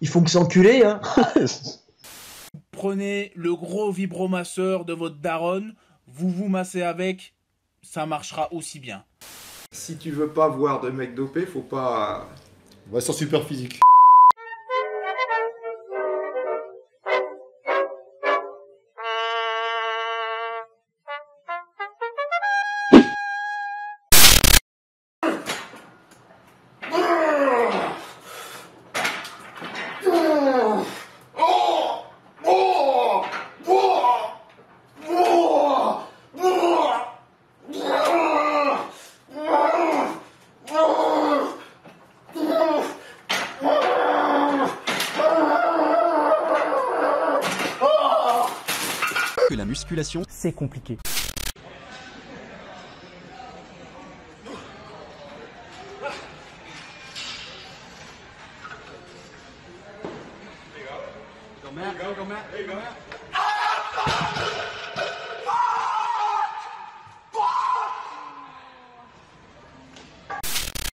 ils font que s'enculer, hein. Prenez le gros vibromasseur de votre daronne, vous vous massez avec, ça marchera aussi bien. Si tu veux pas voir de mec dopé, faut pas... Ouais, sans super physique. Que la musculation, c'est compliqué.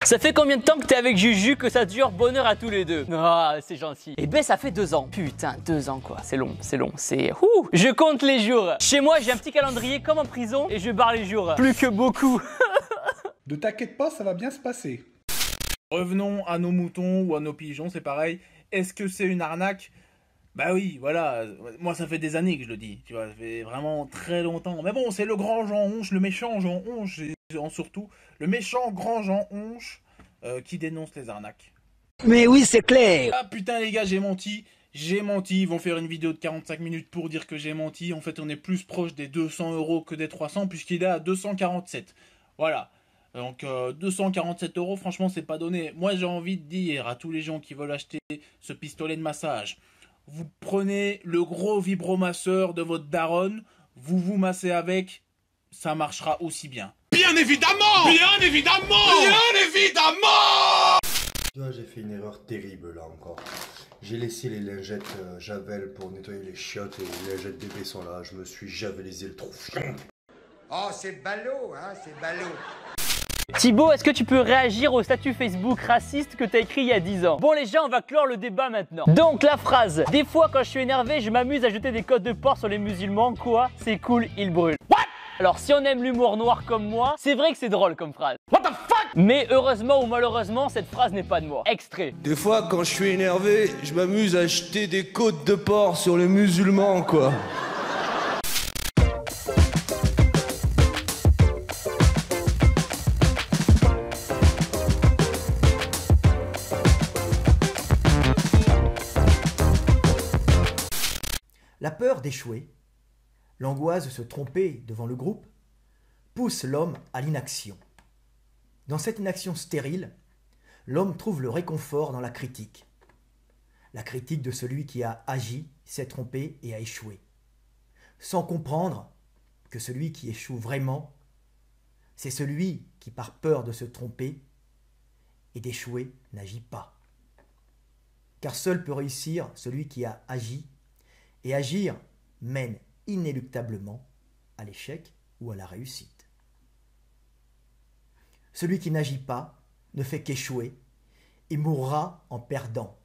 Ça fait combien de temps que t'es avec Juju, que ça dure? Bonheur à tous les deux. Ah, oh, c'est gentil. Et ben ça fait 2 ans. Putain, 2 ans quoi. C'est long, c'est long, c'est... Ouh, je compte les jours. Chez moi, j'ai un petit calendrier comme en prison et je barre les jours. Plus que beaucoup. Ne t'inquiète pas, ça va bien se passer. Revenons à nos moutons ou à nos pigeons, c'est pareil. Est-ce que c'est une arnaque? Bah oui, voilà. Moi, ça fait des années que je le dis. Tu vois, ça fait vraiment très longtemps. Mais bon, c'est le grand Jean Onche, le méchant Jean Onche. Surtout le méchant grand Jean Onche qui dénonce les arnaques. Mais oui, c'est clair. Ah putain les gars, j'ai menti, ils vont faire une vidéo de 45 minutes pour dire que j'ai menti. En fait, on est plus proche des 200 € que des 300 puisqu'il est à 247. Voilà, donc 247 €, franchement, c'est pas donné. Moi, j'ai envie de dire à tous les gens qui veulent acheter ce pistolet de massage, vous prenez le gros vibromasseur de votre daronne, vous vous massez avec, ça marchera aussi bien. Bien évidemment! Bien évidemment! Bien évidemment! Tu vois, j'ai fait une erreur terrible là encore. J'ai laissé les lingettes Javel pour nettoyer les chiottes et les lingettes bébés sont là. Je me suis javelisé le trou. Oh, c'est ballot, hein, c'est ballot. Thibaut, est-ce que tu peux réagir au statut Facebook raciste que t'as écrit il y a 10 ans? Bon les gens, on va clore le débat maintenant. Donc la phrase, des fois quand je suis énervé, je m'amuse à jeter des côtes de porc sur les musulmans, quoi, c'est cool, ils brûlent. What? Alors si on aime l'humour noir comme moi, c'est vrai que c'est drôle comme phrase. What the fuck? Mais heureusement ou malheureusement, cette phrase n'est pas de moi. Extrait. Des fois quand je suis énervé, je m'amuse à jeter des côtes de porc sur les musulmans quoi. La peur d'échouer, l'angoisse de se tromper devant le groupe pousse l'homme à l'inaction. Dans cette inaction stérile, l'homme trouve le réconfort dans la critique de celui qui a agi, s'est trompé et a échoué, sans comprendre que celui qui échoue vraiment, c'est celui qui, par peur de se tromper et d'échouer, n'agit pas. Car seul peut réussir celui qui a agi, et agir mène inéluctablement à l'échec ou à la réussite. Celui qui n'agit pas ne fait qu'échouer et mourra en perdant.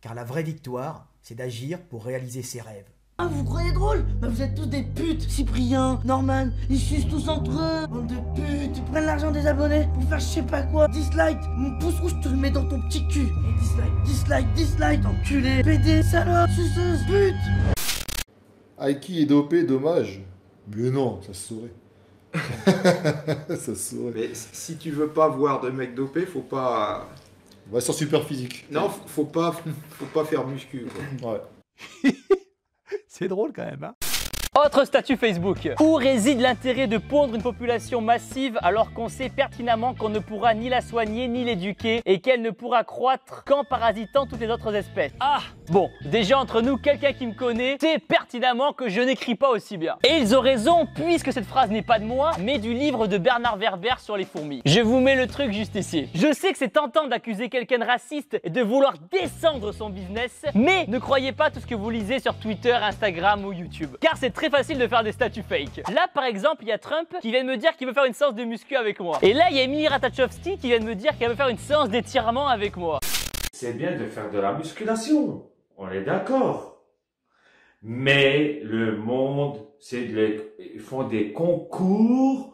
Car la vraie victoire, c'est d'agir pour réaliser ses rêves. Ah, vous croyez drôle? Mais vous êtes tous des putes. Cyprien, Norman, ils sucent tous entre eux. Bande de putes, ils prennent l'argent des abonnés pour faire je sais pas quoi. Dislike, mon pouce rouge, te le mets dans ton petit cul. Et dislike, dislike, dislike, enculé, pédé, salope, suceuse, pute. Aiki est dopé, dommage. Mais non, ça se saurait. Ça se saurait. Mais si tu veux pas voir de mec dopé, faut pas... Ouais, sans super physique. Non, faut pas faire muscu, quoi. Ouais. C'est drôle quand même, hein. Autre statut Facebook. Où réside l'intérêt de pondre une population massive alors qu'on sait pertinemment qu'on ne pourra ni la soigner ni l'éduquer et qu'elle ne pourra croître qu'en parasitant toutes les autres espèces? Ah bon, déjà entre nous, quelqu'un qui me connaît sait pertinemment que je n'écris pas aussi bien. Et ils ont raison puisque cette phrase n'est pas de moi mais du livre de Bernard Werber sur les fourmis. Je vous mets le truc juste ici. Je sais que c'est tentant d'accuser quelqu'un de raciste et de vouloir descendre son business, mais ne croyez pas tout ce que vous lisez sur Twitter, Instagram ou YouTube. Car c'est très facile de faire des statuts fake. Là par exemple, il y a Trump qui vient de me dire qu'il veut faire une séance de muscu avec moi. Et là, il y a Emily Ratajkowski qui vient de me dire qu'elle veut faire une séance d'étirement avec moi. c'est bien de faire de la musculation, on est d'accord. Mais le monde, ils font des concours,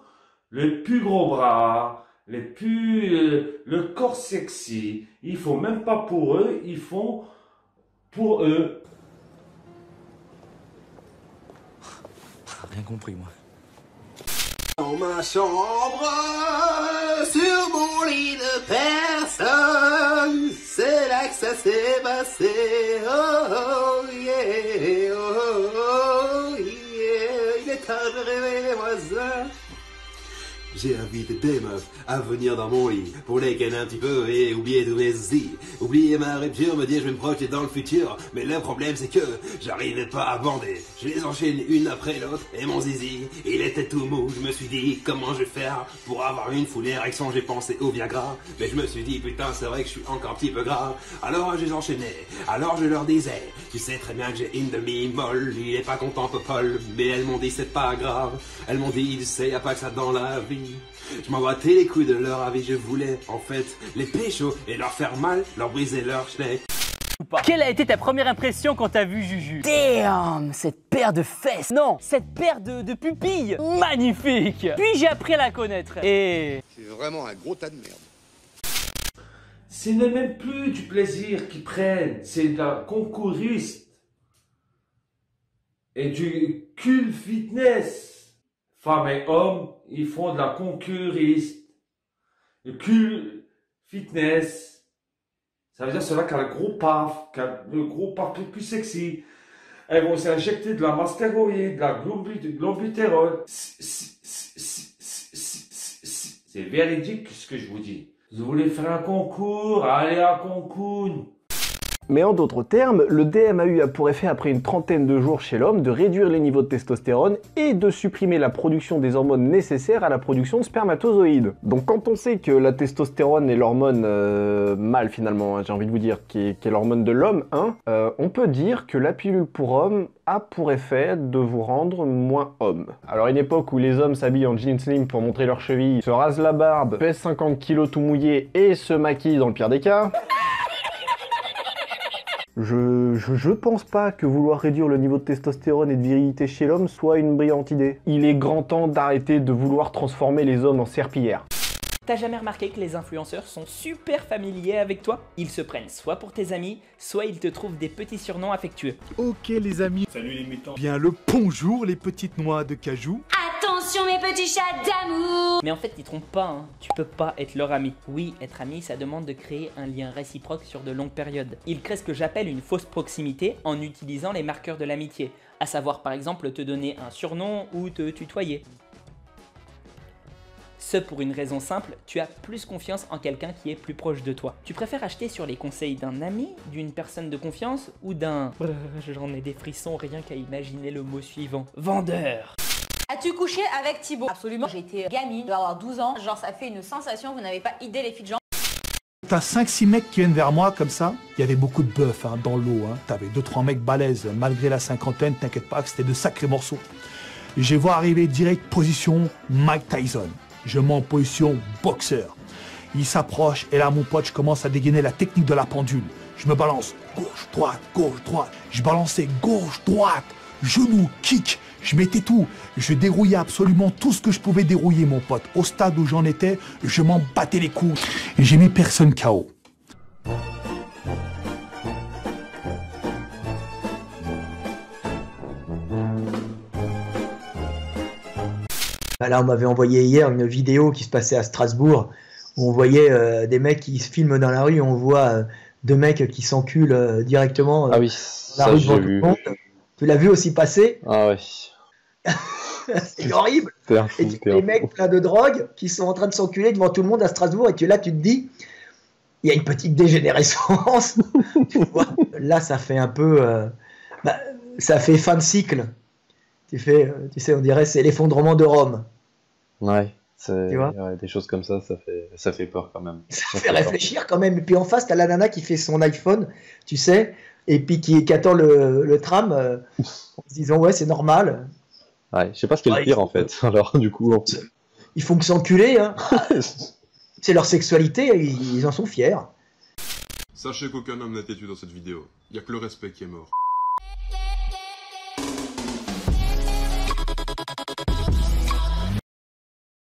le plus gros bras, le corps sexy, ils font même pas pour eux, ils font pour eux. Rien compris moi. Dans ma chambre, sur mon lit de personne, c'est là que ça s'est passé. Oh, oh yeah, oh, oh yeah, il est temps de réveiller moi ça. J'ai invité des meufs à venir dans mon lit pour les canner un petit peu et oublier tous mes zis. Oublier ma rupture, me dire je vais me projeter dans le futur. Mais le problème c'est que j'arrivais pas à bander. Je les enchaîne une après l'autre et mon zizi, il était tout mou. Je me suis dit comment je vais faire pour avoir une foule érection. J'ai pensé au Viagra, mais je me suis dit putain c'est vrai que je suis encore un petit peu gras. Alors je les enchaînais, alors je leur disais tu sais très bien que j'ai une demi-molle. Il est pas content Popol, mais elles m'ont dit c'est pas grave. Elles m'ont dit tu sais y'a pas que ça dans la vie. Je m'emboîtais les couilles de leur avis, je voulais en fait les pécho et leur faire mal, leur briser leur schneck. Quelle a été ta première impression quand t'as vu Juju? Damn, cette paire de fesses. Non, cette paire de pupilles. Magnifique. Puis j'ai appris à la connaître et... c'est vraiment un gros tas de merde. Ce n'est même plus du plaisir qu'ils prennent, c'est de la concouriste et du cul fitness. Femmes et hommes, ils font de la concurriste, le cul, fitness. Ça veut dire ceux-là qui ont le gros paf, plus sexy. Elles vont s'injecter de la masse stéroïde, de la globutérone. C'est véridique ce que je vous dis. Vous voulez faire un concours, allez à Cancun. Mais en d'autres termes, le DMAU a pour effet après une trentaine de jours chez l'homme de réduire les niveaux de testostérone et de supprimer la production des hormones nécessaires à la production de spermatozoïdes. Donc quand on sait que la testostérone est l'hormone mâle finalement, hein, j'ai envie de vous dire, qui est l'hormone de l'homme, hein, on peut dire que la pilule pour homme a pour effet de vous rendre moins homme. Alors une époque où les hommes s'habillent en jeans slim pour montrer leurs chevilles, se rasent la barbe, pèsent 50 kilos tout mouillé et se maquillent dans le pire des cas... Je pense pas que vouloir réduire le niveau de testostérone et de virilité chez l'homme soit une brillante idée. Il est grand temps d'arrêter de vouloir transformer les hommes en serpillères. T'as jamais remarqué que les influenceurs sont super familiers avec toi? Ils se prennent soit pour tes amis, soit ils te trouvent des petits surnoms affectueux. Ok les amis. Salut les mutants. Bien le bonjour les petites noix de cajou. Attention mes petits chats d'amour. Mais en fait ils trompent pas, hein. Tu peux pas être leur ami. Oui, être ami ça demande de créer un lien réciproque sur de longues périodes. Ils créent ce que j'appelle une fausse proximité en utilisant les marqueurs de l'amitié. À savoir par exemple te donner un surnom ou te tutoyer. Ce pour une raison simple, tu as plus confiance en quelqu'un qui est plus proche de toi. Tu préfères acheter sur les conseils d'un ami, d'une personne de confiance ou d'un... J'en ai des frissons rien qu'à imaginer le mot suivant. Vendeur. As-tu couché avec Thibaut? Absolument. J'ai été gamine, je dois avoir 12 ans. Genre ça fait une sensation, vous n'avez pas idée les filles de gens. T'as 5-6 mecs qui viennent vers moi comme ça. Il y avait beaucoup de bœufs hein, dans l'eau. Hein. T'avais 2-3 mecs balèzes, malgré la cinquantaine, t'inquiète pas, c'était de sacrés morceaux. J'ai vu arriver direct position Mike Tyson. Je mets en position boxeur. Il s'approche et là mon pote je commence à dégainer la technique de la pendule. Je me balance gauche, droite, gauche, droite. Je balançais gauche, droite, genou, kick. Je mettais tout. Je dérouillais absolument tout ce que je pouvais dérouiller mon pote. Au stade où j'en étais, je m'en battais les couilles. J'ai mis personne KO. Là, on m'avait envoyé hier une vidéo qui se passait à Strasbourg où on voyait des mecs qui se filment dans la rue. On voit deux mecs qui s'enculent directement ah oui, dans la ça, rue du monde. Tu l'as vu aussi passer? Ah ouais. C'est horrible. Et tu vois les mecs pleins de drogue qui sont en train de s'enculer devant tout le monde à Strasbourg et que là, tu te dis, il y a une petite dégénérescence. Tu vois, là, ça fait un peu... bah, ça fait fin de cycle. Tu sais, on dirait c'est l'effondrement de Rome. Ouais, tu vois ouais, des choses comme ça, ça fait peur quand même. Ça fait réfléchir peur. Quand même. Et puis en face, t'as la nana qui fait son iPhone, tu sais, et puis qui attend le tram en se disant ouais, c'est normal. Ouais, je sais pas ce qui est le pire en fait. Alors du coup, ils font que s'enculer. Hein. C'est leur sexualité, ils en sont fiers. Sachez qu'aucun homme n'a été tué dans cette vidéo. Il n'y a que le respect qui est mort.